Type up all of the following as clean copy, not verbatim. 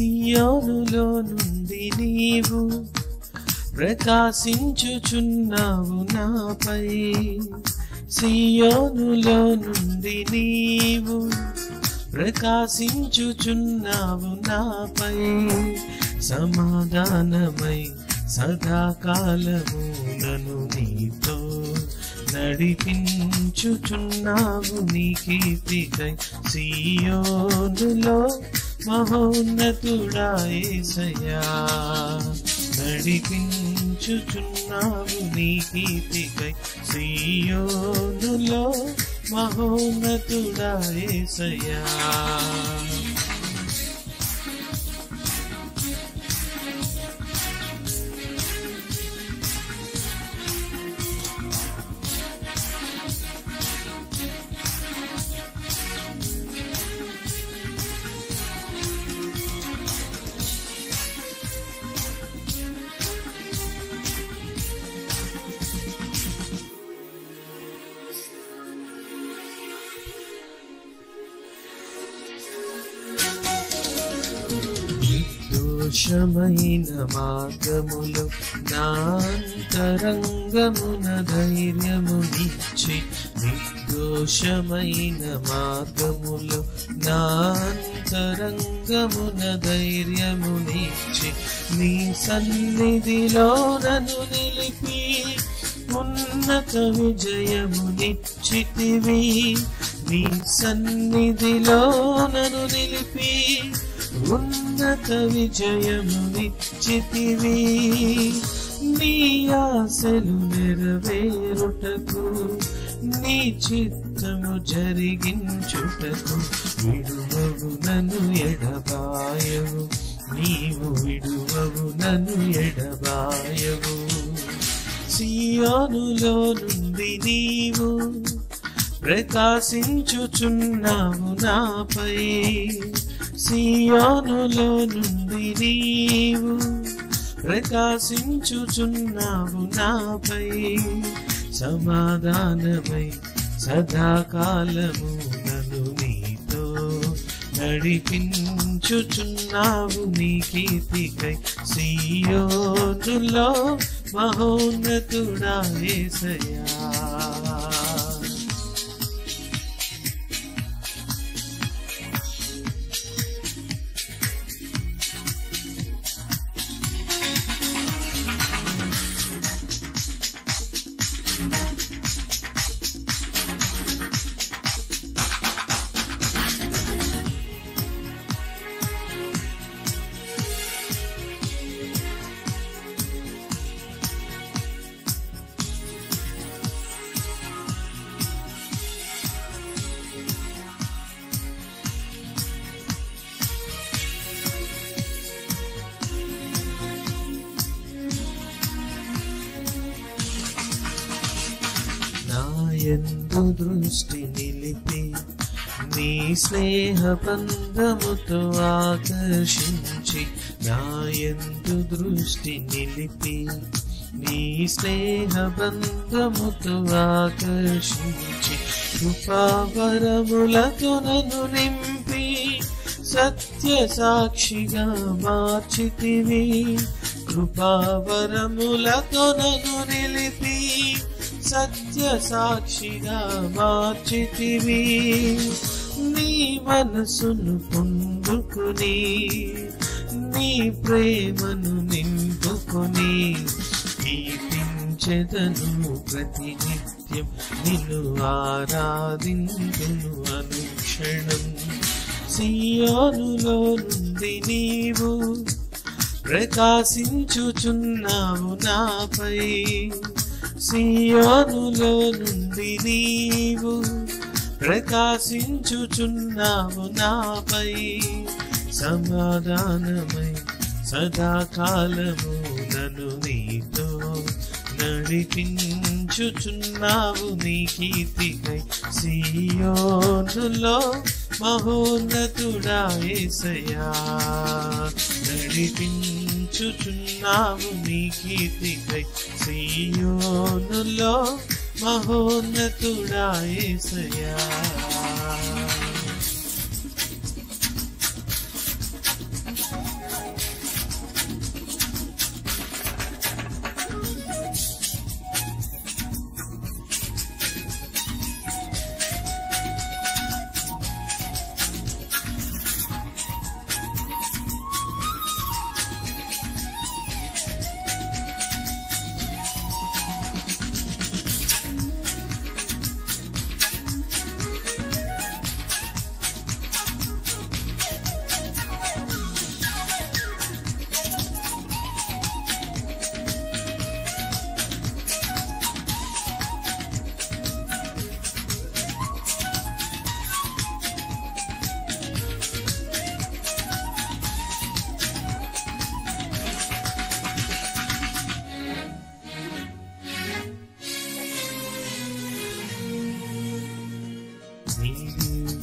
సియోనులోనుండి నీవు ప్రకాశించుచున్నావు నాపై, సియోనులోనుండి నీవు ప్రకాశించుచున్నావు నాపై, సమాధానమై సదాకాలము నన్ను నీతో నడిపించుచున్నావు, నీ కీర్తికై సియోనులో మహోన్నతుడా యేసయ్యా నడిపించుచున్నావు, నీ కీర్తికై సియోనులో మహోన్నతుడా యేసయ్యా. నిర్దోషమైన మార్గములో నా అంతరంగమున ధైర్యమునిచ్చి, నిర్దోషమైన మార్గములో నా అంతరంగమున ధైర్యమునిచ్చి, నీ సన్నిధిలో నన్ను నిలిపి ఉన్నత విజయమునిచ్చితివి, నీ సన్నిధిలో నన్ను నిలిపి ఉన్నత విజయమునిచ్చితివి, నీ ఆశలు నెరవేరుటకు నీ చిత్తము జరిగించుటకు విడువవు నన్ను ఎడబాయవు, నీవు విడువవు నన్ను ఎడబాయవు. సియోనులోనుండి నీవు ప్రకాశించుచున్నావు నాపై, సియోనులోనుండి నీవు ప్రకాశించుచున్నావు నాపై, సమాధానమై సదాకాలము నన్ను నీతో నడిపించుచున్నావు, నీ కీర్తికై సియోనులో మహోన్నతుడా యేసయ్యా. నాయందు దృష్టి నిలిపి నీ స్నేహ బంధముతో ఆకర్షించి, నాయందు దృష్టి నిలిపి నీ స్నేహ బంధముతో ఆకర్షించి, కృపావరములతో నన్ను నింపి సత్య సాక్షిగా మార్చితివి, కృపావరములతో నన్ను నిలిపి సత్య సాక్షిగా మార్చితివి, నీ మనసును పొందుకుని నీ ప్రేమను నింపుకుని కీర్తించెదను ప్రతినిత్యం నిత్యం నిన్ను ఆరాధింతును అనుక్షణం. సియోనులో నుండి నీవు ప్రకాశించుచున్నావు నాపై, సియోనులో నుండి నీవు ప్రకాశించుచున్నావు నాపై, సమాధానమై సదాకాలము నన్ను నీతో నడిపించుచున్నావు. నీ కీర్తికై సియోనులో మహోన్నతుడా యేసయ్యా నడిపించుచున్నావు. నీ కీర్తికై సియోనులో మహోన్నతుడా యేసయ్యా.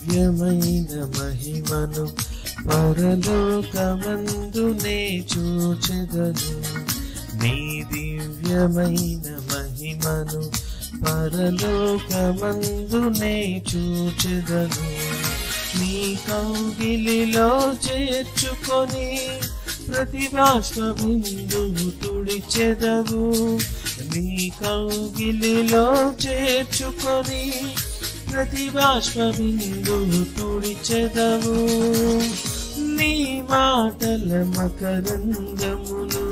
దివ్యమైన మహిమను పరలోకమందునే చూచెదను, నీ దివ్యమైన మహిమను పరలోకమందునే చూచెదను. నీ కౌగిలిలో చేర్చుకొని ప్రతి బాష్పబిందువు తుడిచెదవు, నీ కౌగిలిలో చేర్చుకొని ప్రతి బాష్పబిందువు తుడిచెదవు. నీ మాటల మకరంగమును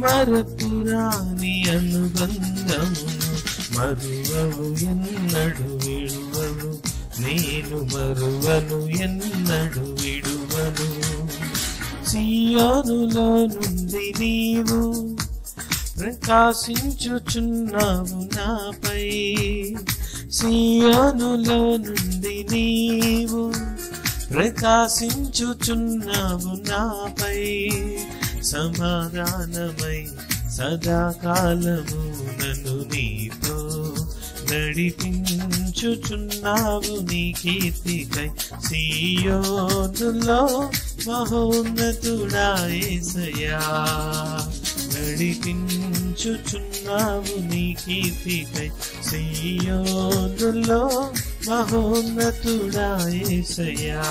మరపురాని అనుబంధమును మరువవు ఎన్నడు విడువను, నేను మరువను ఎన్నడు విడువను. సియోనులో నుండి నీవు ప్రకాశించుచున్నావు నాపై, సియోనులో నుండి నీవు ప్రకాశించుచున్నావు నాపై, సమాధానమై సదాకాలము నన్ను నీతో నడిపించుచున్నావు. నీ కీర్తికై సియోనులో మహోన్నతుడా యేసయ్యా నడిపించుచున్నావు. నీ కీర్తికై సియోనులో మహోన్నతుడా యేసయ్యా.